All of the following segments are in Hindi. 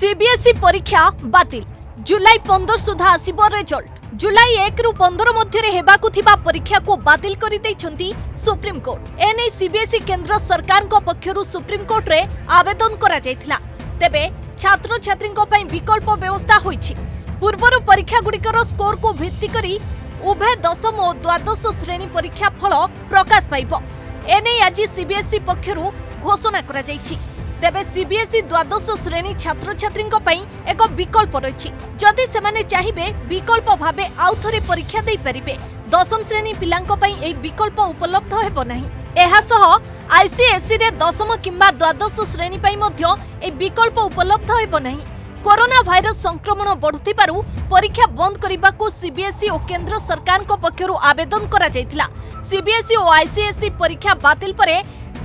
सीबीएसई परीक्षा बातिल, जुलाई 15 सुधा आसिब रिजल्ट। जुलाई 1 रु 15 मध्य हेबाकु थिबा परीक्षा को बातिल करि दैछंती सुप्रीम कोर्ट। एने सीबीएसई केंद्र सरकार को पक्षरु सुप्रीम कोर्ट रे आवेदन करा जायतिला। तेबे छात्र छात्री को पई विकल्प व्यवस्था होईछि। पूर्वरु परीक्षा गुडीकर स्कोर को भित्ति करी उभय दशम और द्वादश श्रेणी परीक्षा फल प्रकाश पाइब। एने आज सीबीएसई पक्षरु घोषणा करा जायछि। तेबे सीबीएसई द्वादश श्रेणी छात्र छात्री एक विकल्प रही। जदि से चाहिए विकल्प भावे आउ थे परीक्षा दे पारे। दशम श्रेणी पिलाई विकल्प उपलब्ध होना। आईसीएसई रे दशम किंबा द्वादश श्रेणी विकल्प उपलब्ध होना। कोरोना भाइरस संक्रमण बढ़ु परीक्षा बंद करने को सीबीएसई और केंद्र सरकार पक्षर आवेदन कर। सीबीएसई और आईसीएसई परीक्षा बातिल पर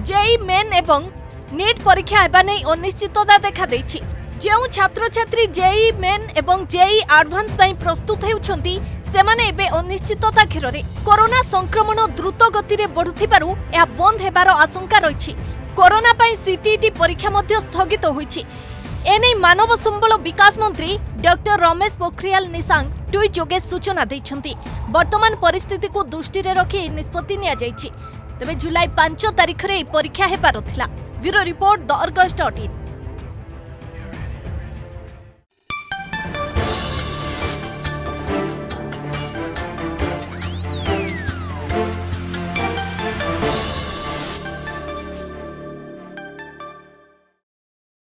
जेईई मेन एवं नीट परीक्षा हेबाने अनिश्चितता देखा देछि। जेउ छात्र छात्री जेईई मेन एवं जेईई एडवांस पई प्रस्तुत हेउछंती सेमाने एबे अनिश्चितता घेर रे। कोरोना संक्रमण द्रुत गति रे बढ़ुथिबारु एहा बंद हेबार आशंका रहिछि। कोरोना पई सीटीईटी परीक्षा मध्ये स्थगित होइछि। एने मानव संबल विकास मंत्री डॉक्टर रमेश पोखरियाल निशांक ट्वीट जोगे सूचना दैछंती। वर्तमान परिस्थिति को दृष्टि रे रखि निष्पत्ति निया जाइछि। तबे जुलाई 5 तारिख रे परीक्षा हेबार थिला। Bureau report the अर्गस.in।